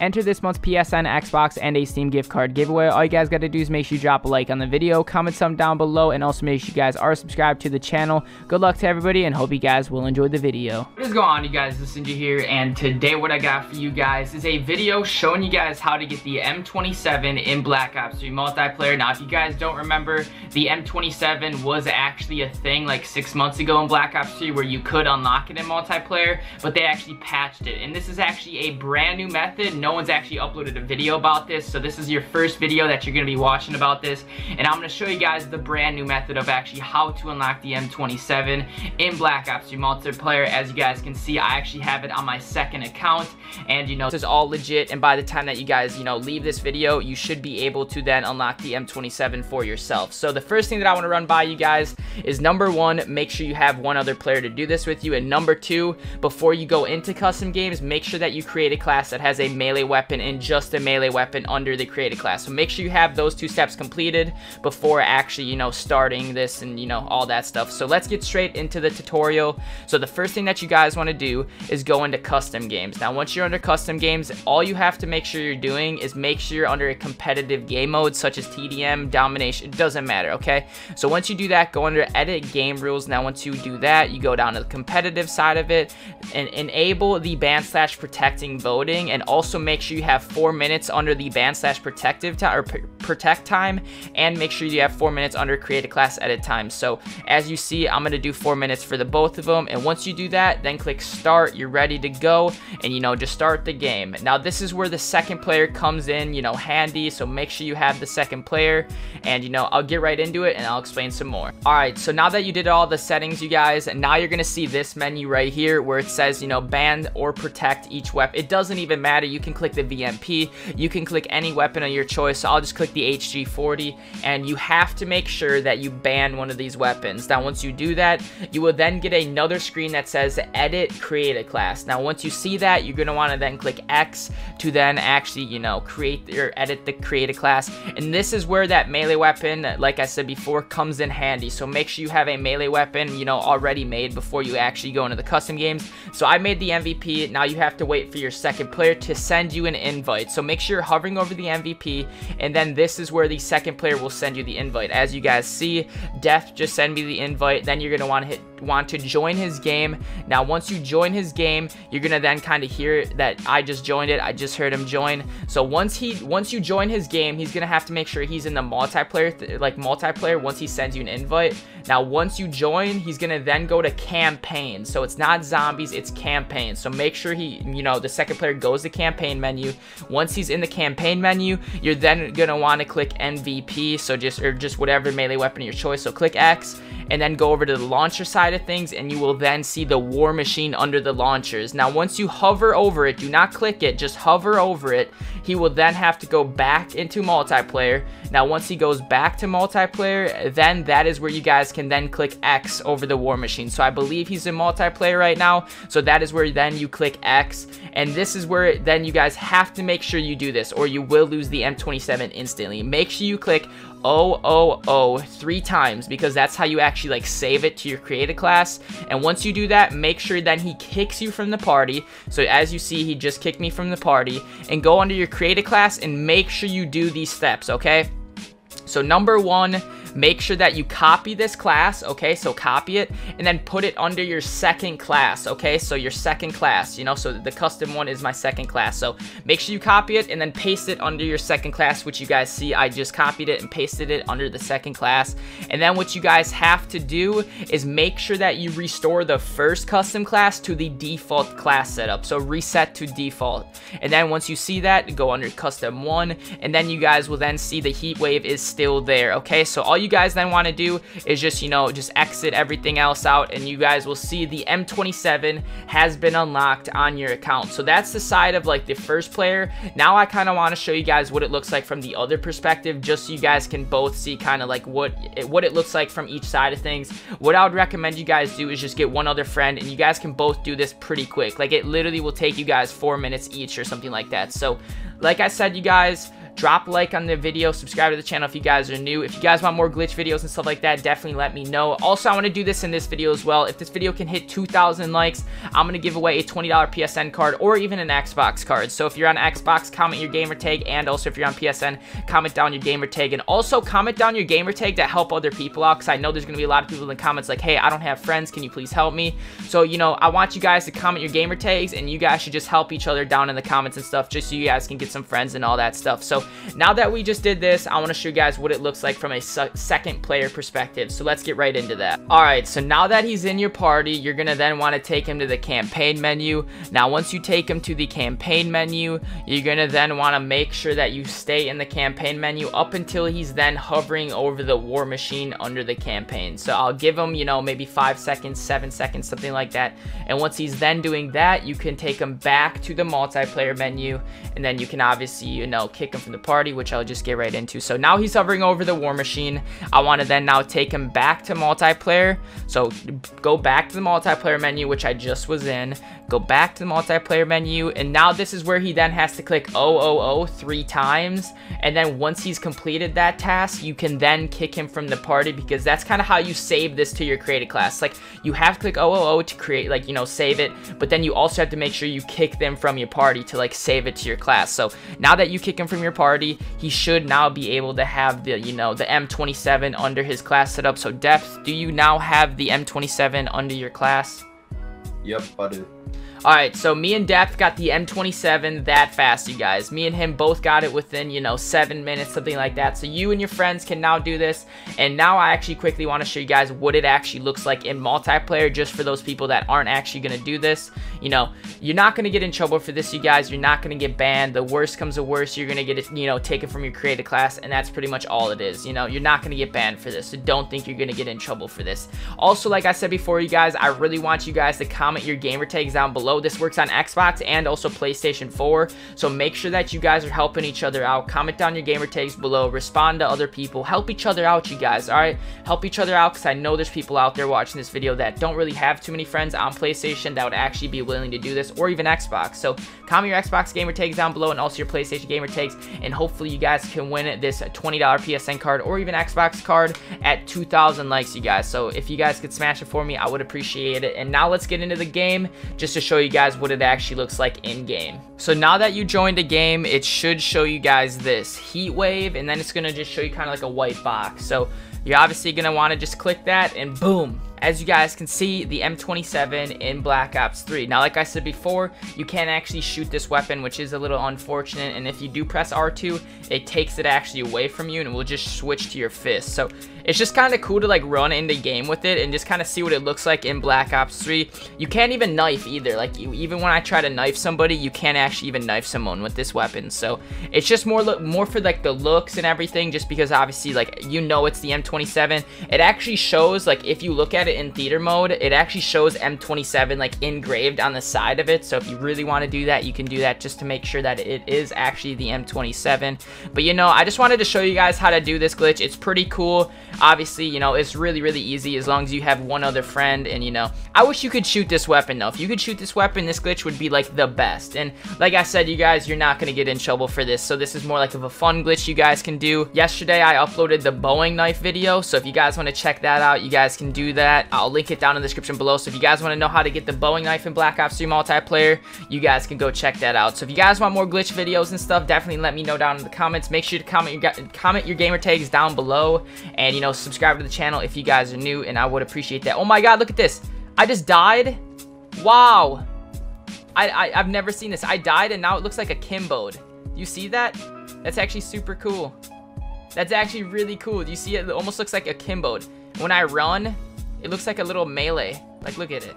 Enter this month's PSN, Xbox, and a Steam gift card giveaway. All you guys gotta do is make sure you drop a like on the video, comment some down below, and also make sure you guys are subscribed to the channel. Good luck to everybody, and hope you guys will enjoy the video. What is going on, you guys? This is Ninja here, and today what I got for you guys is a video showing you guys how to get the M27 in Black Ops 3 multiplayer. Now, if you guys don't remember, the M27 was actually a thing like 6 months ago in Black Ops 3 where you could unlock it in multiplayer, but they actually patched it, and this is actually a brand new method. No one's actually uploaded a video about this, so this is your first video that you're going to be watching about this, and I'm going to show you guys the brand new method of actually how to unlock the M27 in Black Ops 3 multiplayer. As you guys can see, I actually have it on my second account, and you know, this is all legit, and by the time that you guys, you know, leave this video, you should be able to then unlock the M27 for yourself. So the first thing that I want to run by you guys is, number one, make sure you have one other player to do this with you, and number two, before you go into custom games, make sure that you create a class that has a melee weapon and just a melee weapon under the created class. So make sure you have those two steps completed before actually, you know, starting this and, you know, all that stuff. So let's get straight into the tutorial. So the first thing that you guys want to do is go into custom games. Now, once you're under custom games, all you have to make sure you're doing is make sure you're under a competitive game mode such as TDM, domination, it doesn't matter, okay? So once you do that, go under edit game rules. Now, once you do that, you go down to the competitive side of it and enable the /protecting voting, and also make sure you have 4 minutes under the ban/protective time or protect time, and make sure you have 4 minutes under create a class edit time. So as you see, I'm going to do 4 minutes for the both of them, and once you do that, then click start. You're ready to go, and you know, just start the game. Now, this is where the second player comes in, you know, handy, so make sure you have the second player, and you know, I'll get right into it and I'll explain some more. All right, so now that you did all the settings, you guys, and now you're going to see this menu right here where it says, you know, ban or protect each weapon. It doesn't even matter. You can click the VMP, you can click any weapon of your choice, so I'll just click the HG40, and you have to make sure that you ban one of these weapons. Now, once you do that, you will then get another screen that says edit create a class. Now, once you see that, you're gonna wanna then click X to then actually, you know, create or edit the create a class, and this is where that melee weapon, like I said before, comes in handy. So make sure you have a melee weapon, you know, already made before you actually go into the custom games. So I made the MVP. Now you have to wait for your second player to send you an invite. So make sure you're hovering over the MVP, and then this is where the second player will send you the invite. As you guys see, Death just send me the invite. Then you're gonna want to join his game. Now, once you join his game, you're gonna then kind of hear that I just joined it. I just heard him join. So once you join his game, he's gonna have to make sure he's in the multiplayer once he sends you an invite. Now, once you join, he's gonna then go to campaign. So it's not zombies, it's campaign. So make sure he, you know, the second player goes to campaign menu. Once he's in the campaign menu, you're then gonna want to click MVP. So just whatever melee weapon of your choice. So click X, and then go over to the launcher side of things, and you will then see the War Machine under the launchers. Now, once you hover over it, do not click it, just hover over it. He will then have to go back into multiplayer. Now, once he goes back to multiplayer, then that is where you guys can then click X over the War Machine. So I believe he's in multiplayer right now, so that is where then you click X, and this is where then you guys have to make sure you do this, or you will lose the M27 instantly. Make sure you click O three times, because that's how you actually like save it to your created class. And once you do that, make sure then he kicks you from the party. So as you see, he just kicked me from the party, and go under your created class and make sure you do these steps, okay? So number one, make sure that you copy this class, okay? So copy it and then put it under your second class, okay? So your second class, you know, so the custom one is my second class. So make sure you copy it and then paste it under your second class, which you guys see, I just copied it and pasted it under the second class. And then what you guys have to do is make sure that you restore the first custom class to the default class setup. So reset to default. And then once you see that, go under custom one, and then you guys will then see the heat wave is still there, okay? So all you guys then want to do is just, you know, just exit everything else out, and you guys will see the M27 has been unlocked on your account. So that's the side of like the first player. Now I kind of want to show you guys what it looks like from the other perspective, just so you guys can both see kind of like what it looks like from each side of things. What I would recommend you guys do is just get one other friend, and you guys can both do this pretty quick. Like, it literally will take you guys 4 minutes each or something like that. So Like I said, you guys, drop a like on the video, subscribe to the channel if you guys are new. If you guys want more glitch videos and stuff like that, definitely let me know. Also, I want to do this in this video as well. If this video can hit 2,000 likes, I'm going to give away a $20 PSN card or even an Xbox card. So if you're on Xbox, comment your gamer tag, and also if you're on PSN, comment down your gamer tag, and also comment down your gamer tag to help other people out, because I know there's going to be a lot of people in the comments like, hey, I don't have friends, can you please help me? So, you know, I want you guys to comment your gamer tags, and you guys should just help each other down in the comments and stuff, just so you guys can get some friends and all that stuff. So now that we just did this, I want to show you guys what it looks like from a second player perspective. So let's get right into that. All right, so now that he's in your party, you're going to then want to take him to the campaign menu. Now, once you take him to the campaign menu, you're going to then want to make sure that you stay in the campaign menu up until he's then hovering over the war machine under the campaign. So I'll give him, you know, maybe 5 seconds, 7 seconds, something like that. And once he's then doing that, you can take him back to the multiplayer menu, and then you can obviously, you know, kick him from the party, which I'll just get right into. So now he's hovering over the war machine. I want to then now take him back to multiplayer. So go back to the multiplayer menu, which I just was in. Go back to the multiplayer menu, and now this is where he then has to click 000 3 times, and then once he's completed that task, you can then kick him from the party, because that's kind of how you save this to your created class. Like, you have to click 000 to create, like, you know, save it, but then you also have to make sure you kick them from your party to, like, save it to your class. So now that you kick him from your party, he should now be able to have the, you know, the M27 under his class setup. So Depth, do you now have the M27 under your class? Yep, I do. Alright, so me and Depth got the M27 that fast, you guys. Me and him both got it within, you know, 7 minutes, something like that. So you and your friends can now do this. And now I actually quickly want to show you guys what it actually looks like in multiplayer, just for those people that aren't actually going to do this. You know, you're not going to get in trouble for this, you guys. You're not going to get banned. The worst comes to worst, you're going to get it, you know, taken from your created class, and that's pretty much all it is. You know, you're not going to get banned for this, so don't think you're going to get in trouble for this. Also, like I said before, you guys, I really want you guys to comment your gamer tags down below. This works on Xbox and also PlayStation 4, so make sure that you guys are helping each other out. Comment down your gamer tags below, respond to other people, help each other out, you guys. All right, help each other out, because I know there's people out there watching this video that don't really have too many friends on PlayStation that would actually be willing to do this, or even Xbox. So comment your Xbox gamer tags down below, and also your PlayStation gamer tags, and hopefully you guys can win this $20 PSN card or even Xbox card at 2,000 likes, you guys. So if you guys could smash it for me, I would appreciate it. And now let's get into the game, just to show you guys what it actually looks like in game. So now that you joined a game, it should show you guys this heat wave, and then it's gonna just show you kind of like a white box. So you're obviously gonna want to just click that, and boom, as you guys can see, the M27 in Black Ops 3. Now, like I said before, you can't actually shoot this weapon, which is a little unfortunate, and if you do press R2, it takes it actually away from you, and it will just switch to your fist. So it's just kind of cool to, like, run in the game with it and just kind of see what it looks like in Black Ops 3. You can't even knife either. Like, even when I try to knife somebody, you can't actually even knife someone with this weapon. So it's just more for, like, the looks and everything, just because obviously, like, you know, it's the M27. It actually shows, like, if you look at in theater mode, it actually shows M27 like engraved on the side of it. So if you really want to do that, you can do that, just to make sure that it is actually the M27. But, you know, I just wanted to show you guys how to do this glitch. It's pretty cool. Obviously, you know, it's really, really easy as long as you have one other friend. And, you know, I wish you could shoot this weapon though. If you could shoot this weapon, this glitch would be like the best. And like I said, you guys, you're not going to get in trouble for this. So this is more like of a fun glitch you guys can do. Yesterday, I uploaded the Bowie Knife video. So if you guys want to check that out, you guys can do that. I'll link it down in the description below. So if you guys want to know how to get the Bowie Knife in Black Ops 3 multiplayer, you guys can go check that out. So if you guys want more glitch videos and stuff, definitely let me know down in the comments. Make sure to comment your gamer tags down below, and, you know, subscribe to the channel if you guys are new, and I would appreciate that. Oh my god, look at this. I just died. Wow. I've never seen this. I died, and now it looks like a kimboed. Do you see that? That's actually super cool. That's actually really cool. Do you see it? It almost looks like a kimboed. When I run, it looks like a little melee. Like, look at it.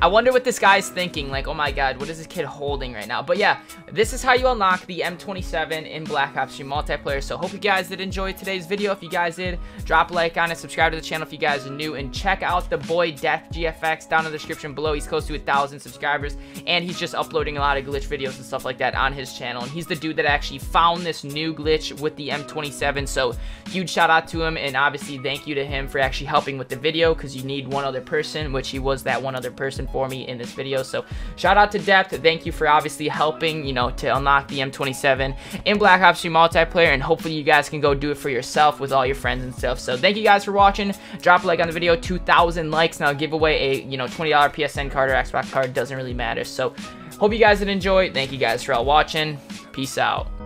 I wonder what this guy's thinking. Like, oh my god, what is this kid holding right now? But yeah, this is how you unlock the M27 in Black Ops 3 multiplayer. So hope you guys did enjoy today's video. If you guys did, drop a like on it, subscribe to the channel if you guys are new, and check out the boy DeathGFX down in the description below. He's close to 1,000 subscribers, and he's just uploading a lot of glitch videos and stuff like that on his channel. And he's the dude that actually found this new glitch with the M27. So huge shout out to him, and obviously thank you to him for actually helping with the video, because you need one other person, which he was that one other person. lesson for me in this video. So shout out to Depth, thank you for obviously helping, you know, to unlock the M27 in Black Ops 3 multiplayer, and hopefully you guys can go do it for yourself with all your friends and stuff. So thank you guys for watching. Drop a like on the video, 2,000 likes, and I'll give away a, you know, $20 PSN card or Xbox card, doesn't really matter. So hope you guys did enjoy. Thank you guys for all watching. Peace out.